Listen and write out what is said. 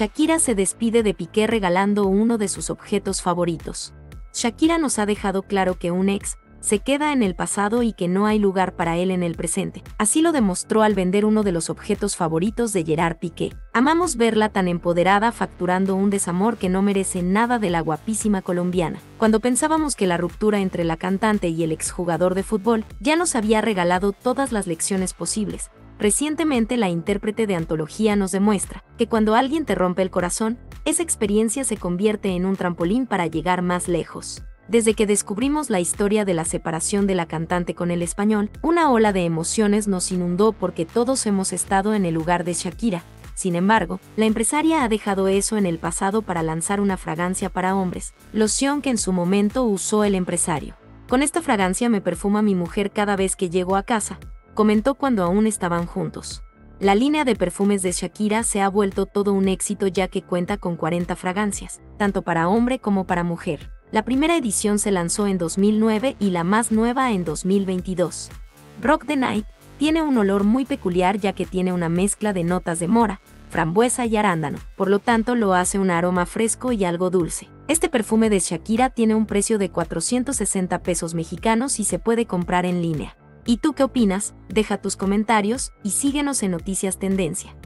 Shakira se despide de Piqué regalando uno de sus objetos favoritos. Shakira nos ha dejado claro que un ex se queda en el pasado y que no hay lugar para él en el presente. Así lo demostró al vender uno de los objetos favoritos de Gerard Piqué. Amamos verla tan empoderada facturando un desamor que no merece nada de la guapísima colombiana. Cuando pensábamos que la ruptura entre la cantante y el exjugador de fútbol ya nos había regalado todas las lecciones posibles, recientemente la intérprete de Antología nos demuestra que cuando alguien te rompe el corazón, esa experiencia se convierte en un trampolín para llegar más lejos. Desde que descubrimos la historia de la separación de la cantante con el español, una ola de emociones nos inundó porque todos hemos estado en el lugar de Shakira. Sin embargo, la empresaria ha dejado eso en el pasado para lanzar una fragancia para hombres, loción que en su momento usó el empresario. "Con esta fragancia me perfuma mi mujer cada vez que llego a casa", comentó cuando aún estaban juntos. La línea de perfumes de Shakira se ha vuelto todo un éxito ya que cuenta con 40 fragancias, tanto para hombre como para mujer. La primera edición se lanzó en 2009 y la más nueva en 2022. Rock the Night tiene un olor muy peculiar ya que tiene una mezcla de notas de mora, frambuesa y arándano, por lo tanto lo hace un aroma fresco y algo dulce. Este perfume de Shakira tiene un precio de 460 pesos mexicanos y se puede comprar en línea. ¿Y tú qué opinas? Deja tus comentarios y síguenos en Noticias Tendencia.